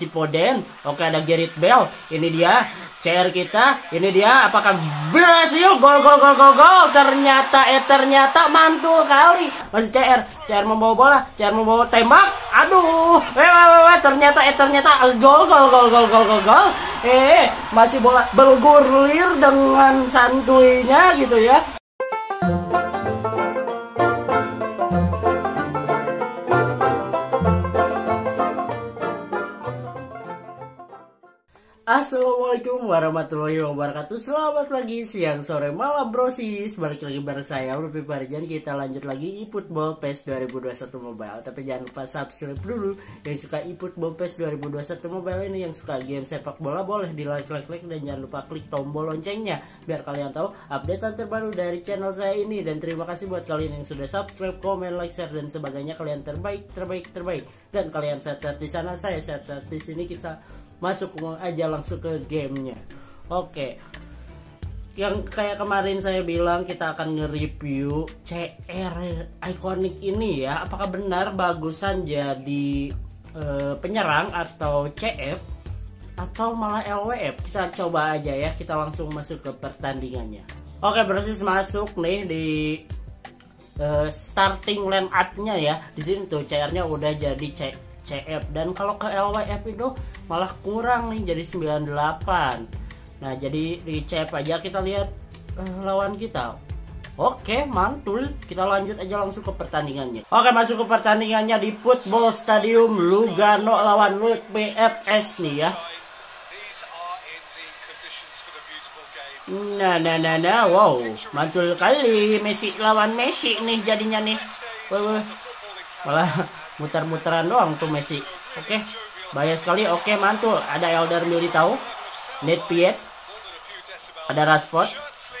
si Foden. Oke, ada Gerard Bell. Ini dia CR kita. Ini dia, apakah berhasil? Gol, gol, gol, gol, gol. Ternyata, ternyata mantul kali. Masih CR. CR membawa bola. CR membawa tembak. Aduh. Ternyata, ternyata. Gol, gol, gol, gol, gol, gol, gol. Masih bola bergulir dengan santuinya gitu ya. Assalamualaikum warahmatullahi wabarakatuh. Selamat pagi, siang, sore, malam brosis. Balik lagi bareng saya Luthfi Farizan. Kita lanjut lagi eFootball PES 2021 Mobile. Tapi jangan lupa subscribe dulu. Yang suka eFootball PES 2021 Mobile ini, yang suka game sepak bola, boleh di like. Dan jangan lupa klik tombol loncengnya, biar kalian tahu update terbaru dari channel saya ini. Dan terima kasih buat kalian yang sudah subscribe, komen, like, share, dan sebagainya. Kalian terbaik. Dan kalian sehat-sehat di sana, saya sehat-sehat di sini. Kita masuk aja langsung ke gamenya. Oke, yang kayak kemarin saya bilang, kita akan nge-review CR ikonik ini ya. Apakah benar bagusan jadi penyerang atau CF atau malah LWF? Kita coba aja ya, kita langsung masuk ke pertandingannya. Oke, berarti masuk nih di starting line up-nya ya. Di sini tuh CR-nya udah jadi CF, dan kalau ke LWF itu malah kurang nih, jadi 98. Nah, jadi di CF aja kita lihat lawan kita. Oke, mantul. Kita lanjut aja langsung ke pertandingannya. Oke, masuk ke pertandingannya di Football Stadium Lugano lawan Luthfi FS nih ya. Nah, wow, mantul kali. Messi lawan Messi nih jadinya nih. Malah muter-muteran doang tuh Messi. Oke, bahaya sekali. Oke, mantul. Ada Éder Militão, Nate Piet, ada Rashford.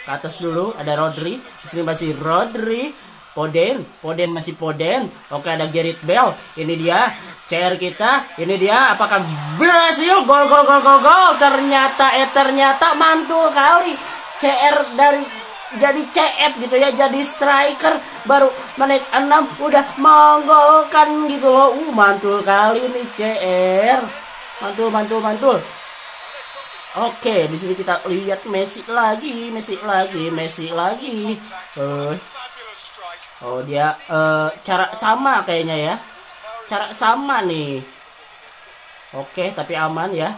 Ke atas dulu, ada Rodri. Di sini masih Rodri, Foden masih Foden. Oke, ada Gareth Bale. Ini dia CR kita. Ini dia, apakah berhasil? Gol, gol, gol, gol, gol. Ternyata, ternyata mantul kali. CR dari jadi CF gitu ya, jadi striker. Baru menit 6 udah menggolkan gitu loh. Mantul kali nih CR. Mantul. Oke, di sini kita lihat Messi lagi. Oh, dia cara sama kayaknya ya. Cara sama nih. Oke, tapi aman ya.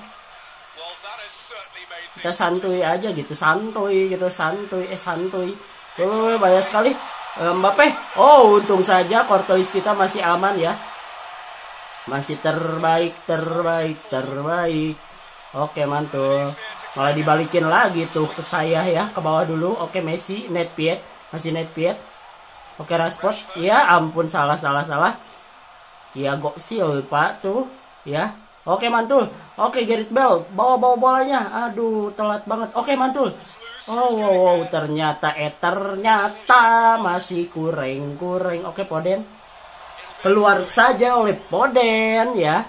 Kita santuy aja gitu, santuy. Banyak sekali. Mbappe. Oh, untung saja Courtois kita masih aman ya. Masih terbaik. Oke, mantul. Malah dibalikin lagi tuh ke saya ya, ke bawah dulu. Oke, Messi, Nate Piet. Oke, Rashford. Ya ampun, salah. Thiago Silva tuh ya. Oke, mantul. Oke, Gareth Bale bawa bolanya. Aduh, telat banget. Oke, mantul. Oh, wow. Ternyata ternyata masih kurang. Oke, Foden. Keluar saja oleh Foden ya.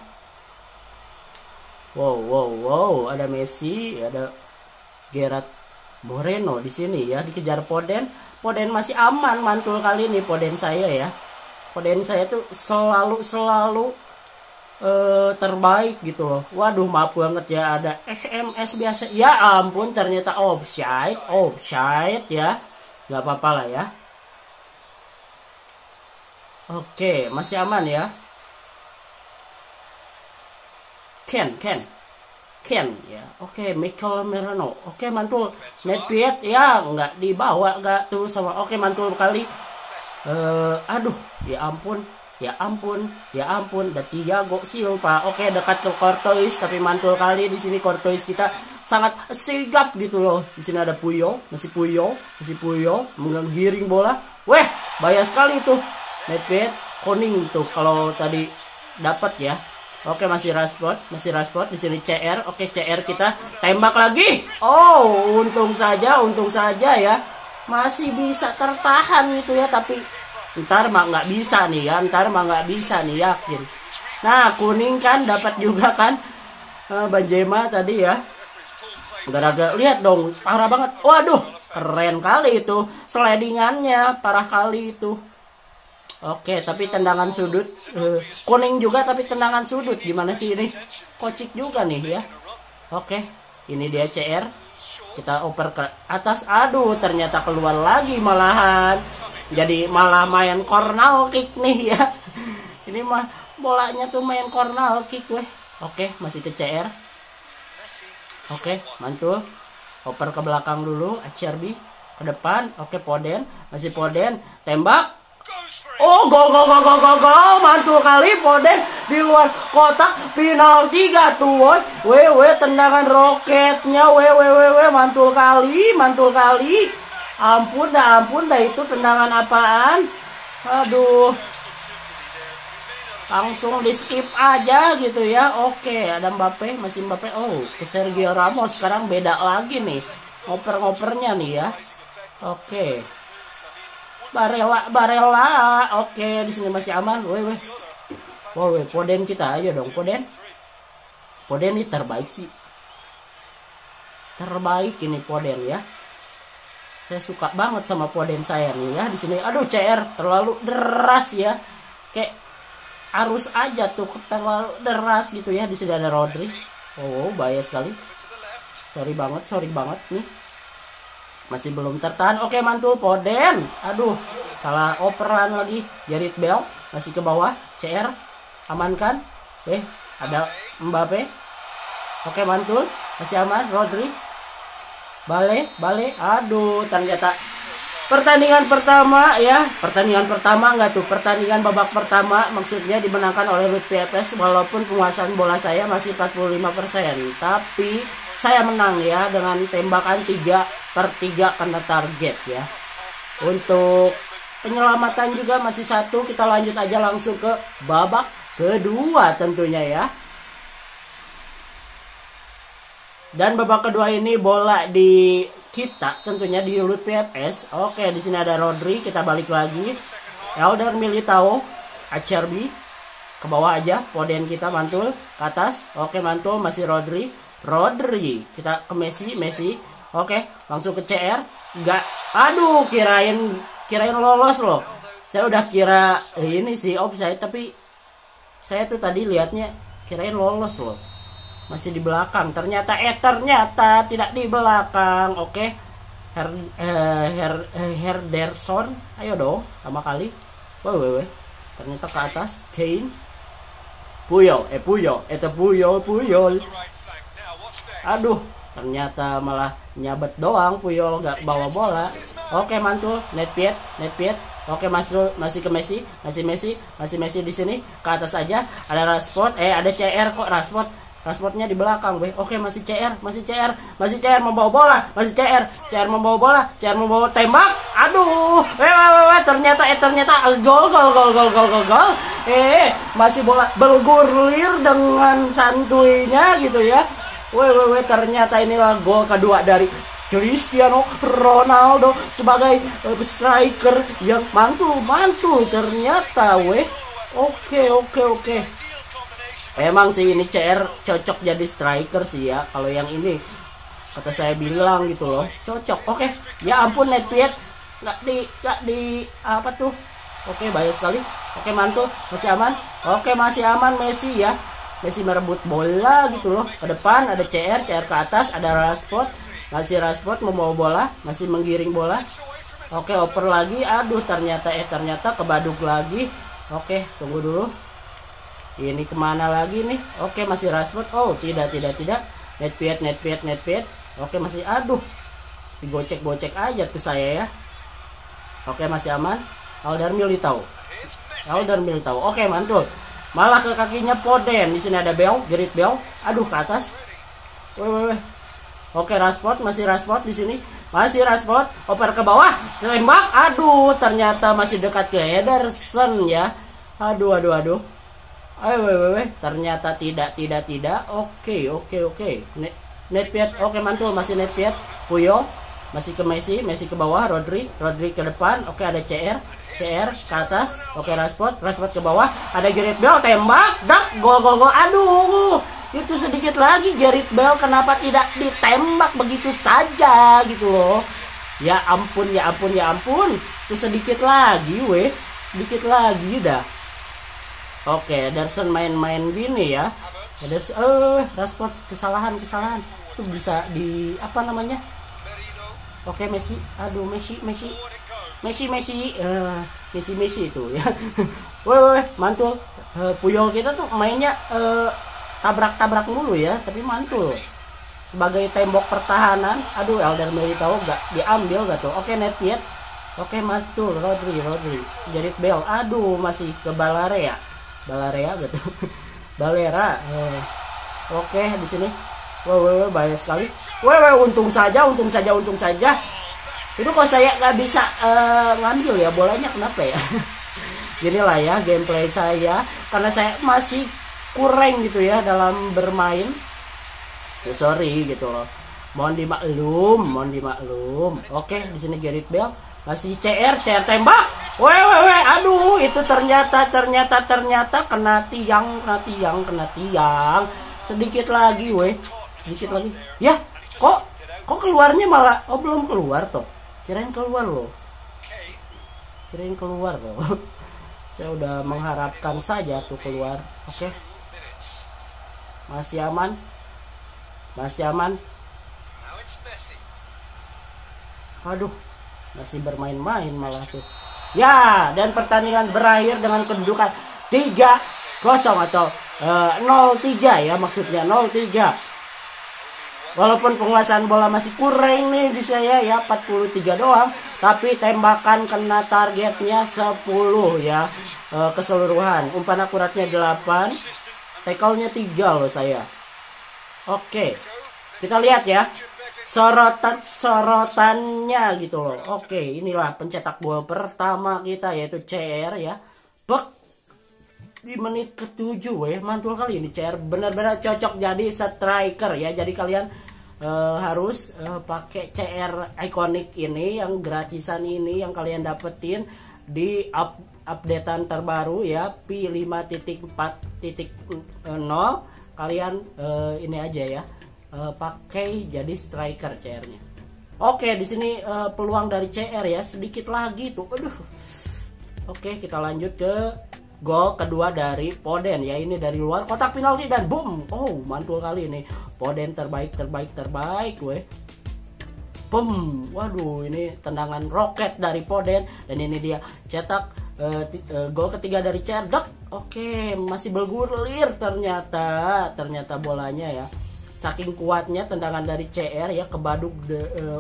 Wow. Ada Messi, ada Gerard Moreno di sini ya, dikejar Foden. Foden masih aman, mantul kali nih Foden saya ya. Foden saya tuh selalu terbaik gitu loh. Waduh, maaf banget ya, ada SMS biasa. Ya ampun, ternyata offside ya. Gak apa-apa lah ya. Oke, masih aman ya. Ken ya. Oke, Michael Merano. Oke, mantul. Nate Piet ya, nggak dibawa nggak tuh sama. Oke, mantul kali. Aduh, ya ampun, ada Thiago Silva. Oke, dekat ke Courtois, tapi mantul kali. Di sini Courtois kita sangat sigap gitu loh. Di sini ada Puyol, menggiring bola. Weh, bahaya sekali tuh. Nate Koning tuh kalau tadi dapat ya. Oke, masih Rashford. Di sini CR. Oke, CR kita tembak lagi. Oh, untung saja ya. Masih bisa tertahan gitu ya, tapi ntar mah nggak bisa nih, yakin. Nah, kuning kan dapat juga kan Banjema tadi ya. Gara-gara lihat dong, parah banget. Waduh, keren kali itu slidingannya, parah kali itu. Oke, tapi tendangan sudut. Kuning juga tapi tendangan sudut. Gimana sih ini? Kocik juga nih ya. Oke, ini dia CR. Kita oper ke atas. Aduh, ternyata keluar lagi malahan. Jadi malah main corner kick nih ya. Ini mah bolanya tuh main corner kick weh. Oke, masih ke CR. Oke, mantul. Oper ke belakang dulu, Acerbi ke depan. Oke, Foden, masih Foden, tembak. Oh, gol, mantul kali Foden di luar kotak, penalti gak tuh woi. Wewe tendangan roketnya, wewe mantul kali. Ampun dah itu tendangan apaan? Aduh. Langsung di skip aja gitu ya. Oke, ada Mbappe, masih Mbappe. Oh, ke Sergio Ramos sekarang beda lagi nih. Ngoper-ngopernya nih ya. Oke. Barela. Oke, di sini masih aman. Woi. Woi, Foden kita aja dong, Foden. Foden ini terbaik sih. Terbaik ini Foden ya. Saya suka banget sama Foden saya nih ya. Di sini aduh CR terlalu deras ya. Kayak arus aja tuh terlalu deras gitu ya. Di sini ada Rodri. Oh, bahaya sekali. Sorry banget nih. Masih belum tertahan. Oke, mantul Foden. Aduh, salah operan lagi. Jared Bell masih ke bawah. CR amankan. Ada Mbappe. Oke, mantul. Masih aman Rodri. Bale. Aduh, ternyata pertandingan pertama enggak tuh. Pertandingan babak pertama maksudnya dimenangkan oleh Luthfi Farizan, walaupun penguasaan bola saya masih 45%, tapi saya menang ya dengan tembakan 3/3 kena target ya. Untuk penyelamatan juga masih 1. Kita lanjut aja langsung ke babak kedua tentunya ya. Dan babak kedua ini bola di kita tentunya di Luthfi Farizan. Oke, di sini ada Rodri, kita balik lagi. Éder Militão, Acerbi ke bawah aja. Foden kita mantul ke atas. Oke, mantul masih Rodri, kita ke Messi, oke, langsung ke CR, nggak, aduh, kirain lolos loh, saya udah kira ini sih offside, tapi saya tuh tadi liatnya kirain lolos loh, masih di belakang, ternyata tidak di belakang, oke, Ederson, ayo dong, sama kali, woi, ternyata ke atas, Kane, Puyol. Aduh, ternyata malah nyabet doang Puyol, nggak bawa bola. Oke, mantul Nate Piet. Oke, masih ke Messi di sini ke atas aja. Ada Rashford, ada CR kok Rashford. Rashfordnya di belakang, weh. Oke, masih CR membawa bola, CR membawa tembak. Aduh, ternyata gol. Masih bola bergulir dengan santuinya gitu ya. Woi, ternyata inilah gol kedua dari Cristiano Ronaldo sebagai striker yang mantul ternyata weh. Oke. Emang sih ini CR cocok jadi striker sih ya. Kalau yang ini kata saya bilang gitu loh, cocok. Oke. Ya ampun Nate Piet nggak di apa tuh? Oke, bahaya sekali. Oke, mantul, masih aman. Oke, masih aman Messi ya. Messi merebut bola gitu loh. Ke depan ada CR ke atas, ada Rashford. Masih Rashford membawa bola, masih menggiring bola. Oke, oper lagi. Aduh, ternyata kebaduk lagi. Oke, tunggu dulu. Ini kemana lagi nih? Oke, masih Rashford. Oh, tidak. Nate Piet. Oke, masih aduh. Digocek-gocek aja tuh saya ya. Oke, masih aman. Éder Militão. Oke, mantul. Malah ke kakinya Foden. Di sini ada Jared Bell. Aduh, ke atas. Woi. Oke, Rashford di sini. Masih Rashford, oper ke bawah, tembak. Aduh, ternyata masih dekat ke Ederson ya. Aduh. Woi. Ternyata tidak. Oke. Nate Piet. Oke, mantul masih Nate Piet. Puyol masih ke Messi ke bawah, Rodri ke depan. Oke, ada CR ke atas. Oke, Rashford ke bawah. Ada Gareth Bale, tembak. Dak, gol. Aduh. Itu sedikit lagi Gareth Bale kenapa tidak ditembak begitu saja gitu loh. Ya ampun. Itu sedikit lagi weh. sedikit lagi dah. Oke, Ederson main-main gini ya. Ederson, Rashford kesalahan. Itu bisa di apa namanya? Oke, Messi. Aduh, Messi itu ya. Woi, mantul. Puyol kita tuh mainnya tabrak-tabrak mulu ya, tapi mantul. Sebagai tembok pertahanan. Aduh, Éder Militão gak diambil gak tuh. Oke, Nate Piet. Oke, mantul. Rodri. Jared Bell. Aduh, masih ke Balarea gitu. Balera. Oke, di sini. Wow, bahaya sekali. Wow, untung saja. Itu kok saya nggak bisa ngambil ya bolanya, kenapa ya? Inilah ya gameplay saya, karena saya masih kurang gitu ya dalam bermain. Ya, sorry gitu loh. Mohon dimaklum. Oke, di sini Gareth Bale. Masih CR tembak. Weh, aduh, itu ternyata kena tiang. Sedikit lagi. Ya, kok keluarnya malah belum keluar toh. Kirain keluar loh. Saya udah mengharapkan saja tuh keluar. Oke. Masih aman. Aduh. Masih bermain-main malah tuh. Ya, dan pertandingan berakhir dengan kedudukan 3-0 atau 0-3 ya, maksudnya 0-3. Walaupun penguasaan bola masih kurang nih di saya ya, 43 doang, tapi tembakan kena targetnya 10 ya keseluruhan. Umpan akuratnya 8, tackle-nya 3 loh saya. Oke. Kita lihat ya. Sorotannya gitu loh. Oke, inilah pencetak gol pertama kita yaitu CR ya. Bek di menit ke-7 ya. Mantul kali ini CR, benar-benar cocok jadi striker ya. Jadi kalian harus pakai CR ikonik ini yang gratisan ini yang kalian dapetin di updatean terbaru ya, P5.4.0. Kalian ini aja ya. Pakai jadi striker CR-nya. Oke, di sini peluang dari CR ya, sedikit lagi tuh. Aduh. Oke, kita lanjut ke gol kedua dari Foden ya. Ini dari luar kotak penalti dan boom. Oh, mantul kali ini. Foden terbaik weh. Boom. Waduh, ini tendangan roket dari Foden dan ini dia cetak gol ketiga dari CR. Oke, masih bergulir ternyata bolanya ya. Saking kuatnya tendangan dari CR ya, kebaduk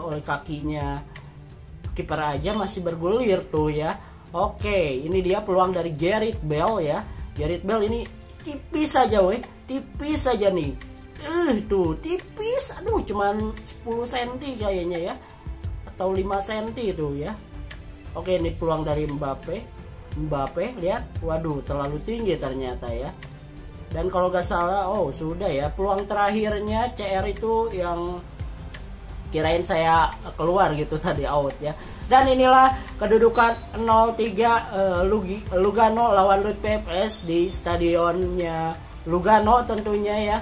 oleh kakinya kiper aja masih bergulir tuh ya. Oke, ini dia peluang dari Gareth Bale ya. Gareth Bale ini tipis aja nih. Tuh tipis, aduh, cuman 10 cm kayaknya ya, atau 5 cm tuh ya. Oke, ini peluang dari Mbappe lihat, waduh, terlalu tinggi ternyata ya. Dan kalau nggak salah, oh sudah ya, peluang terakhirnya CR itu yang kirain saya keluar gitu tadi, out ya. Dan inilah kedudukan 0-3 Lugano lawan Luthfi Farizan di stadionnya Lugano tentunya ya.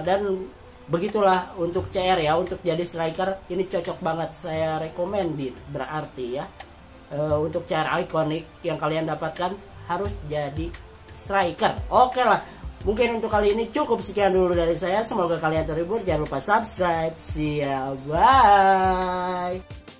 Dan begitulah untuk CR ya, untuk jadi striker ini cocok banget, saya recommended berarti ya. Untuk CR ikonik yang kalian dapatkan harus jadi striker. Oke lah, mungkin untuk kali ini cukup sekian dulu dari saya. Semoga kalian terhibur. Jangan lupa subscribe. See ya, bye.